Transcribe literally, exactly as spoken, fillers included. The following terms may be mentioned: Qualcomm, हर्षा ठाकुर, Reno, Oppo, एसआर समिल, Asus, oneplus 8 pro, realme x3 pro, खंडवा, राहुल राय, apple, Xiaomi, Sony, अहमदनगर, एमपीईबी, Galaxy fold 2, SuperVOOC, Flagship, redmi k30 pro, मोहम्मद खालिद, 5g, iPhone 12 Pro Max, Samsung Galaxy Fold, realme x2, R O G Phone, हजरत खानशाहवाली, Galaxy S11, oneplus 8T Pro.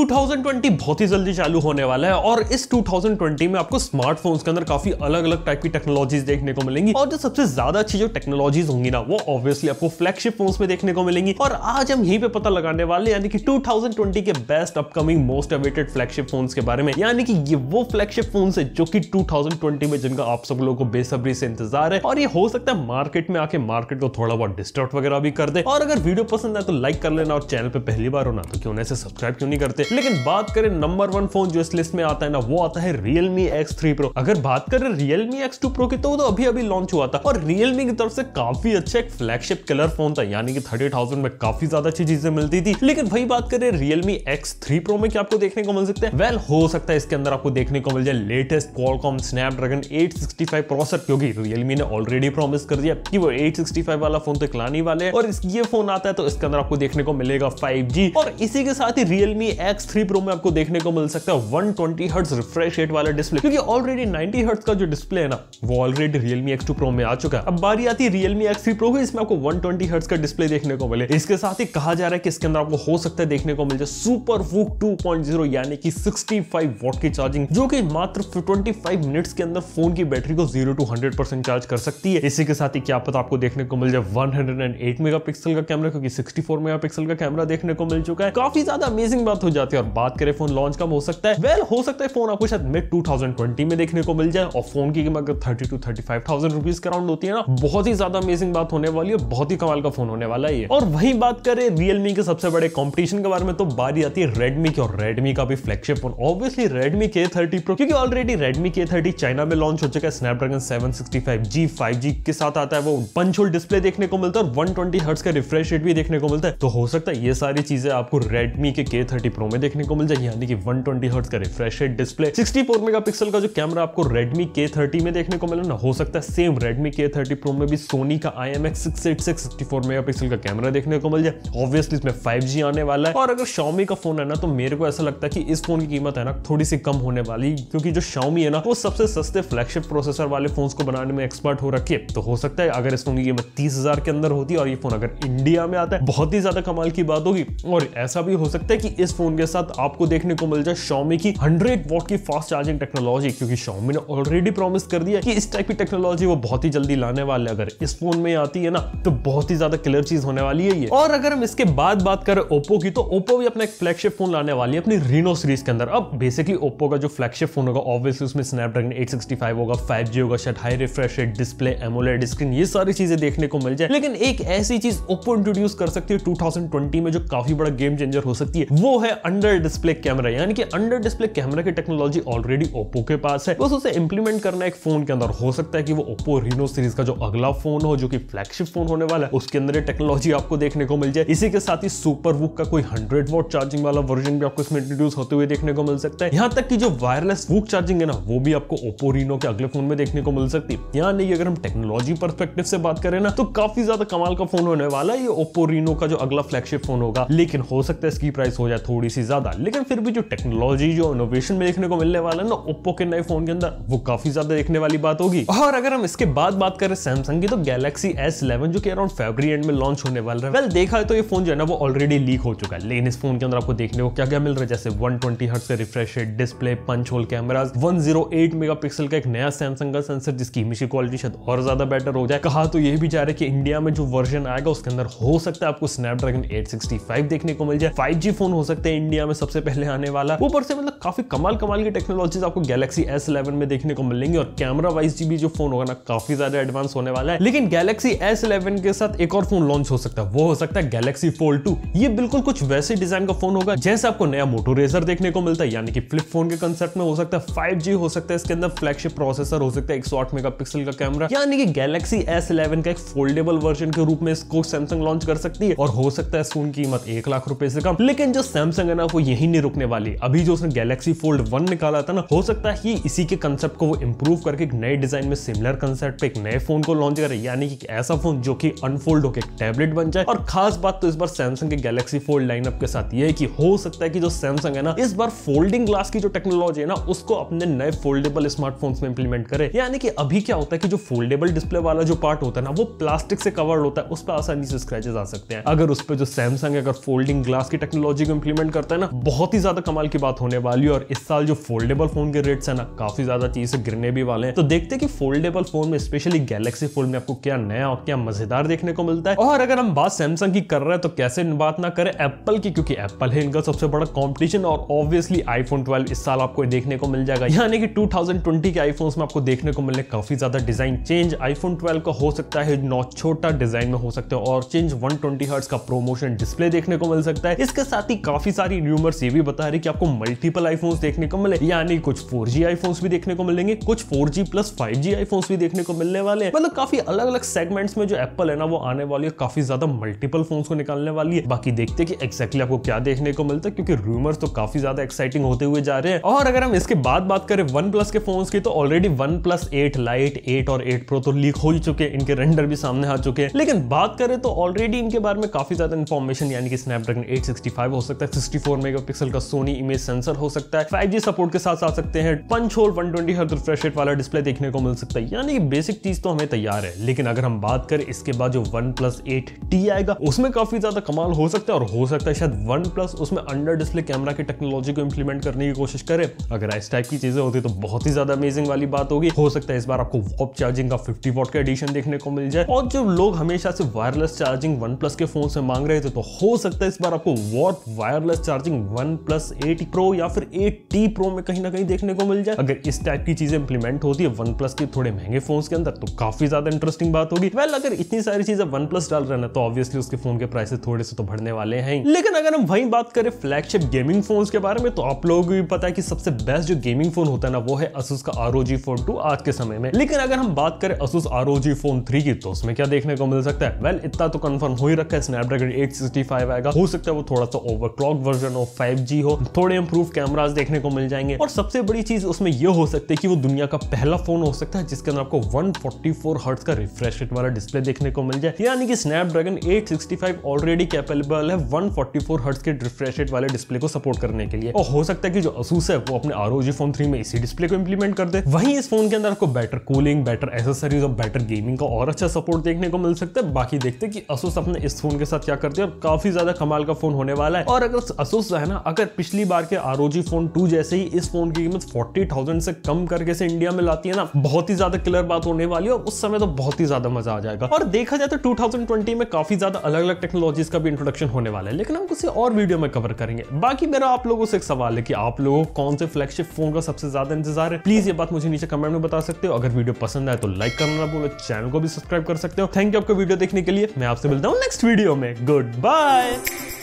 To thousand twenty बहुत ही जल्दी चालू होने वाला है और इस टू थाउजेंड ट्वेंटी में आपको स्मार्टफोन्स के अंदर काफी अलग अलग टाइप की टेक्नोलॉजीज देखने को मिलेंगी और जो सबसे ज्यादा अच्छी जो टेक्नोलॉजीज होंगी ना वो ऑब्वियसली आपको फ्लैगशिप फोन्स में देखने को मिलेंगी। और आज हम यहीं पे पता लगाने वाले यानी कि टू थाउजेंड ट्वेंटी के best upcoming most awaited flagship phones के बारे में, यानी कि ये वो फ्लैगशिप फोन्स है जो कि टू थाउजेंड ट्वेंटी में जिनका आप सब लोगों को बेसब्री से इंतजार है और ये हो सकता है मार्केट में आके मार्केट को थोड़ा बहुत डिस्टर्ब वगैरह भी कर दे। और अगर वीडियो पसंद आए तो लाइक कर लेना और चैनल पे पहली बार होना तो क्यों ना इसे सब्सक्राइब क्यों नहीं करते। लेकिन बात करें नंबर वन फोन जो इस लिस्ट में आता है ना वो आता है Realme एक्स थ्री Pro। अगर बात करें Realme एक्स टू Pro की तो वो तो अभी अभी लॉन्च हुआ था और Realme की तरफ से काफी अच्छा एक फ्लैगशिप कलर फोन था, यानी कि थर्टी थाउजेंड में काफी ज्यादा अच्छी चीजें मिलती थी। लेकिन वही बात करें Realme एक्स थ्री Pro में क्या आपको देखने को मिल सकता है? वेल हो सकता है इसके अंदर आपको देखने को मिल जाए latest Qualcomm Snapdragon eight sixty five processor, क्योंकि Realme ने ऑलरेडी प्रॉमिस कर दिया कि वो एट सिक्सटी फाइव वाला फोन तो लाने वाले हैं और ये फोन आता है तो इसके अंदर आपको देखने को मिलेगा फाइव जी। और इसी के साथ ही Realme एक्स थ्री Pro में आपको देखने को मिल सकता है one twenty hertz refresh rate वाला डिस्प्ले, क्योंकि ऑलरेडी नाइंटी हर्ट्ज का जो डिस्प्ले है ना वो already Realme X two Pro में आ चुका है। अब बारी आती है Realme एक्स थ्री Pro की, इसमें आपको वन ट्वेंटी हर्ट्ज का डिस्प्ले देखने को मिले। इसके साथ ही कहा जा रहा है कि इसके अंदर आपको हो सकता है देखने को मिल जाए SuperVOOC टू पॉइंट ज़ीरो, यानी कि सिक्सटी फाइव वॉट की चार्जिंग जो कि मात्र ट्वेंटी फाइव मिनट्स के अंदर फोन की बैटरी को zero to hundred percent charge कर सकती है। इसी के साथ ही क्या पता आपको देखने को मिल जाए वन हंड्रेड एट मेगापिक्सल का कैमरा, क्योंकि सिक्सटी फोर मेगापिक्सल का कैमरा देखने को मिल चुका है। काफी ज्यादा अमेजिंग बात हो जाती है। और बात करें फोन लॉन्च का हो सकता है, वेल हो सकता है फोन आपको शायद मिड टू थाउजेंड ट्वेंटी में देखने को मिल जाए और फोन की कीमत thirty two thirty five thousand rupees के अराउंड होती है ना, बहुत ही ज्यादा अमेजिंग बात होने वाली है, बहुत ही कमाल का फोन होने वाला है। और वही बात करें Realme के सबसे बड़े कॉम्पिटिशन के बारे में तो बारी आती है Redmi की, और Redmi का भी flagship phone obviously Redmi K thirty Pro, क्योंकि already Redmi K thirty China में लॉन्च हो चुका है। Snapdragon seven sixty five G five G के साथ आता है, वो पंच होल डिस्प्ले देखने को मिलता है और वन ट्वेंटी हर्ट्ज का रिफ्रेश रेट भी देखने को मिलता है। तो हो सकता है ये सारी चीजें आपको Redmi के के थर्टी Pro में देखने को मिल जाए, यानी कि वन ट्वेंटी हर्ट्ज का refresh rate display, sixty four megapixel का जो कैमरा आपको Redmi के थर्टी में देखने को मिले ना, हो सकता है same Redmi K thirty Pro में भी Sony का I M X six eight six sixty four megapixel का कैमरा देखने को मिल जाए। ऑब्वियसली इसमें फाइव जी आने वाला है। और अगर Xiaomi का फोन है ना तो मेरे को ऐसा लगता है कि इस फोन की कीमत है ना थोड़ी सी कम होने वाली, क्योंकि जो Xiaomi है ना वो सबसे सस्ते फ्लैगशिप प्रोसेसर वाले फोन को बनाने में एक्सपर्ट हो रखी है। तो हो सकता है अगर इस फोन की कीमत तीस हजार के अंदर होती है और ये फोन अगर इंडिया में आता है बहुत ही ज्यादा कमाल की बात होगी। और ऐसा भी हो सकता है कि इस फोन के साथ आपको देखने को मिल जाए Xiaomi की हंड्रेड वॉट की फास्ट चार्जिंग टेक्नोलॉजी, क्योंकि Xiaomi ने ऑलरेडी प्रॉमिस कर दिया कि इस टाइप की टेक्नोलॉजी वो बहुत ही जल्दी लाने वाले। अगर इस फोन में आती है ना तो बहुत ही ज्यादा क्लियर चीज होने वाली है ये। और अगर हम इसके बाद बात करें Oppo की तो Oppo भी अपना एक फ्लैगशिप फोन लाने वाली है अपनी Reno सीरीज के अंदर। अब बेसिकली Oppo का जो फ्लैगशिप फोन होगा ऑब्वियसली उसमें स्नैपड्रैगन एट सिक्सटी फाइव होगा, फाइव जी होगा, शायद high refresh rate display, AMOLED screen, ये सारी चीजें देखने को मिल जाए। लेकिन एक ऐसी चीज Oppo इंट्रोड्यूस कर सकती है टू थाउजेंड ट्वेंटी में जो काफी बड़ा गेम चेंजर हो सकती है, वो है अंडर डिस्प्ले कैमरा, यानी कि अंडर डिस्प्ले कैमरा की टेक्नोलॉजी ऑलरेडी Oppo के पास है, बस उसे इंप्लीमेंट करना एक फोन के अंदर। हो सकता है कि वो Oppo Reno सीरीज का जो अगला फोन हो जो कि फ्लैगशिप फोन होने वाला है उसके अंदर टेक्नोलॉजी आपको देखने को मिल जाए। इसी के साथ ही SuperVOOC का कोई हंड्रेड वॉट चार्जिंग वाला वर्जन भी आपको इसमें इंट्रोड्यूस होते हुए देखने को मिल सकता है। यहाँ तक कि जो वायरलेस वूक चार्जिंग है ना वो भी आपको Oppo Reno के अगले फोन में देखने को मिल सकती है। यानी कि अगर हम टेक्नोलॉजी परस्पेक्टिव से बात करें ना तो काफी ज्यादा कमाल का फोन होने वाला है ये Oppo Reno का जो अगला फ्लैगशिप फोन होगा। लेकिन हो सकता है इसकी प्राइस हो जाए थोड़ी सी ज्यादा, लेकिन फिर भी जो टेक्नोलॉजी जो इनोवेशन में देखने को मिलने वाला है ना Oppo के नए फोन के अंदर वो काफी ज्यादा देखने वाली बात होगी। और अगर हम इसके बाद बात करें Samsung की तो Galaxy एस इलेवन जो कि अराउंड फरवरी एंड में लॉन्च होने वाला है, वेल देखा है तो ये फोन जो है ना वो ऑलरेडी लीक हो चुका है। लेकिन इस फोन के अंदर आपको देखने को क्या क्या मिल रहा है, जैसे वन ट्वेंटी हर्ट्ज का refresh rate display, punch hole cameras, one zero eight megapixel का एक नया Samsung का सेंसर जिसकी इमेज की क्वालिटी शायद और ज्यादा बेटर हो जाए। कहा तो ये भी जा रहा है कि इंडिया में जो वर्जन आएगा उसके अंदर हो सकता है आपको स्नैपड्रैगन एट सिक्सटी फाइव देखने को मिल जाए, फाइव जी फोन हो सकता है इंडिया में सबसे पहले आने वाला। ऊपर से मतलब काफी कमाल कमाल की टेक्नोलॉजीज आपको Galaxy एस इलेवन में देखने को मिलेंगी और कैमरा वाइज भी जो फोन होगा ना काफी ज्यादा एडवांस होने वाला है। लेकिन Galaxy एस इलेवन के साथ एक और फोन लॉन्च हो सकता है, वो हो सकता है Galaxy Fold टू। ये बिल्कुल कुछ वैसे डिजाइन का फोन होगा जैसे आपको नया मोटो रेजर देखने को मिलता है, यानी कि फ्लिप फोन के कंसेप्ट में। हो सकता है फाइव जी हो सकता है इसके अंदर, फ्लैगशिप प्रोसेसर हो सकता है, वन ओ एट मेगापिक्सल का कैमरा, यानी कि Galaxy एस इलेवन का एक फोल्डेबल वर्जन के रूप में इसको Samsung लॉन्च कर सकती है। और हो सकता है फोन की कीमत एक लाख रुपए से कम। लेकिन जो Samsung है ना वो यही नहीं रुकने वाली, अभी जो उसने Galaxy Fold वन निकाला था ना हो सकता है इसी के कंसेप्ट को वो इंप्रूव करके एक नए डिजाइन में सिमिलर कंसेप्ट पे एक नए फोन को लॉन्च करे, यानी कि ऐसा फोन जो कि अनफोल्ड होकर एक टैबलेट बन जाए। और खास बात तो इस बार Samsung के Galaxy Fold लाइनअप के साथ ये है कि हो सकता है कि जो Samsung है ना इस बार फोल्डिंग ग्लास की जो टेक्नोलॉजी है ना उसको अपने नए फोल्डेबल स्मार्टफोन्स में इंप्लीमेंट करे। यानी कि अभी क्या होता है कि जो फोल्डेबल डिस्प्ले वाला जो पार्ट होता है ना वो प्लास्टिक से कवर्ड होता है, उस पर आसानी से स्क्रैचेस आ सकते हैं। अगर उस पर जो Samsung अगर फोल्डिंग ग्लास की टेक्नोलॉजी को इंप्लीमेंट करता सकता है ना, बहुत ही ज्यादा कमाल की बात होने वाली है। और इस साल जो फोल्डेबल फोन के रेट्स है ना, काफी ज्यादा चीज से गिरने भी वाले हैं। तो देखते हैं कि फोल्डेबल फोन में, स्पेशली गैलेक्सी फोल्ड में, आपको क्या नया और क्या मजेदार देखने को मिलता है। और अगर हम बात सैमसंग की कर रहे हैं तो कैसे बात ना करें एप्पल की, क्योंकि एप्पल है इनका सबसे बड़ा कॉम्पिटिशन। और ऑब्वियसली आईफोन ट्वेल्व इस साल आपको देखने को मिल जाएगा, यानी कि टू थाउजेंड ट्वेंटी के आईफोन्स में आपको देखने को मिलने काफी ज्यादा डिजाइन चेंज। आईफोन ट्वेल्व का हो सकता है नॉट छोटा डिजाइन में हो सकता है और चेंज वन ट्वेंटी हर्ट्ज का प्रोमोशन डिस्प्ले देखने को मिल सकता है। इसके साथ ही काफी सारी र्यूमर्स ये भी बता रही कि आपको मल्टीपल आईफोन्स देखने को मिले, यानी कुछ फोर जी आईफोन्स भी देखने को मिलेंगे, कुछ four G plus five G iPhones भी देखने को मिलने वाले हैं। मतलब काफी अलग अलग सेगमेंट्स में जो एप्पल है ना वो आने वाली है, काफी ज्यादा मल्टीपल फोन्स को निकालने वाली है। बाकी देखते हैं कि एक्जैक्टली आपको क्या देखने को मिलता है, क्योंकि र्यूमर्स तो काफी ज्यादा एक्साइटिंग होते हुए जा रहे हैं। और अगर हम इसके बाद बात करें वन प्लस के फोन्स की, तो already OnePlus eight lite, eight और एट प्रो तो लीक हो ही चुके हैं, इनके रेंडर भी सामने आ चुके हैं। लेकिन बात करें तो ऑलरेडी इनके बारे में काफी ज्यादा इन्फॉर्मेशन, यानी कि स्नैपड्रैगन एट सिक्सटी फाइव हो सकता है, सिक्सटी फोर मेगापिक्सल का सोनी इमेज सेंसर हो सकता है, फाइव जी सपोर्ट के साथ आ सकते हैं, punch hole one twenty hertz refresh rate वाला डिस्प्ले देखने को मिल सकता है, यानी कि बेसिक चीज तो हमें तैयार है। लेकिन अगर हम बात करें इसके बाद जो वन प्लस एट टी आएगा उसमें काफी ज्यादा कमाल हो सकता है, और हो सकता है शायद वन प्लस उसमें अंडर डिस्प्ले कैमरा की टेक्नोलॉजी को इंप्लीमेंट करने की कोशिश करे। अगर इस टाइप की चीजें होती तो बहुत ही ज्यादा अमेजिंग वाली बात होगी। हो सकता है इस बार आपको वॉप चार्जिंग का फिफ्टी वॉट का एडिशन देखने को मिल जाए, और जो लोग हमेशा से वायरलेस चार्जिंग वन प्लस के फोन से मांग रहे थे तो हो सकता है इस बार आपको warp wireless charging OnePlus eight pro या फिर एट टी प्रो में कहीं ना कहीं देखने को मिल जाए। अगर इस टाइप की चीजें इंप्लीमेंट होती है वन प्लस के थोड़े महंगे फोन के अंदर तो काफी ज्यादा इंटरेस्टिंग बात होगी। वेल अगर इतनी सारी चीजें वन प्लस डाल रहे ना तो ऑब्वियसली उसके फोन के प्राइस थोड़े से तो बढ़ने वाले हैं। लेकिन अगर हम वही बात करें फ्लैगशिप गेमिंग फोन के बारे में तो आप लोगों को भी पता है कि सबसे बेस्ट जो गेमिंग फोन होता है ना वो है Asus का R O G Phone two आज के समय में। लेकिन अगर हम बात करें Asus R O G Phone three की तो उसमें क्या देखने को मिल सकता है, वेल इतना तो कंफर्म हो ही रखा है, स्नैपड्रैगन एट सिक्सटी फाइव आएगा, हो सकता है वो थोड़ा सा ओवरक्लॉक वर्जन हो, फाइव जी हो, थोड़े इंप्रूव कैमरास देखने को मिल जाएंगे। और सबसे बड़ी चीज उसमें ये हो सकती है कि वो दुनिया का पहला फोन हो सकता है जिसके अंदर आपको वन फोर्टी फोर हर्ट्ज का रिफ्रेश रेट वाला डिस्प्ले देखने को मिल जाए, यानी कि Snapdragon eight sixty five already capable है वन फोर्टी फोर हर्ट्ज के रिफ्रेश रेट वाले डिस्प्ले को सपोर्ट करने के लिए। और हो सकता है कि जो Asus है वो अपने R O G Phone three में इसी डिस्प्ले को इंप्लीमेंट कर दे। वहीं इस फोन के अंदर आपको बेटर कूलिंग, बेटर एसेसरीज और बेटर गेमिंग का और अच्छा सपोर्ट देखने को मिल सकता है। बाकी देखते हैं कि Asus अपने इस फोन के साथ क्या करते हैं, और काफी ज्यादा कमाल का फोन होने वाला है। और अगर Asus है ना, अगर पिछली बार के R O G Phone two जैसे ही इस फोन की कीमत फोर्टी थाउजेंड से कम करके से इंडिया में लाती है ना, बहुत ही ज्यादा क्लियर बात होने वाली है और उस समय तो बहुत ही ज्यादा मजा आ जाएगा। और देखा जाए तो टू थाउजेंड ट्वेंटी में काफी ज्यादा अलग अलग टेक्नोलॉजीज का भी इंट्रोडक्शन होने वाला है, लेकिन हम किसी और वीडियो में कवर करेंगे। बाकी मेरा आप लोगों से एक सवाल है कि आप लोगों को कौन से फ्लैगशिप फोन का सबसे ज्यादा इंतजार है, प्लीज ये बात मुझे नीचे कमेंट में बता सकते हो। अगर वीडियो पसंद आए तो लाइक करना ना भूलो, चैनल को भी सब्सक्राइब कर सकते हो। थैंक यू आपको वीडियो देखने के लिए, मैं आपसे मिलता हूँ नेक्स्ट वीडियो में। Good bye.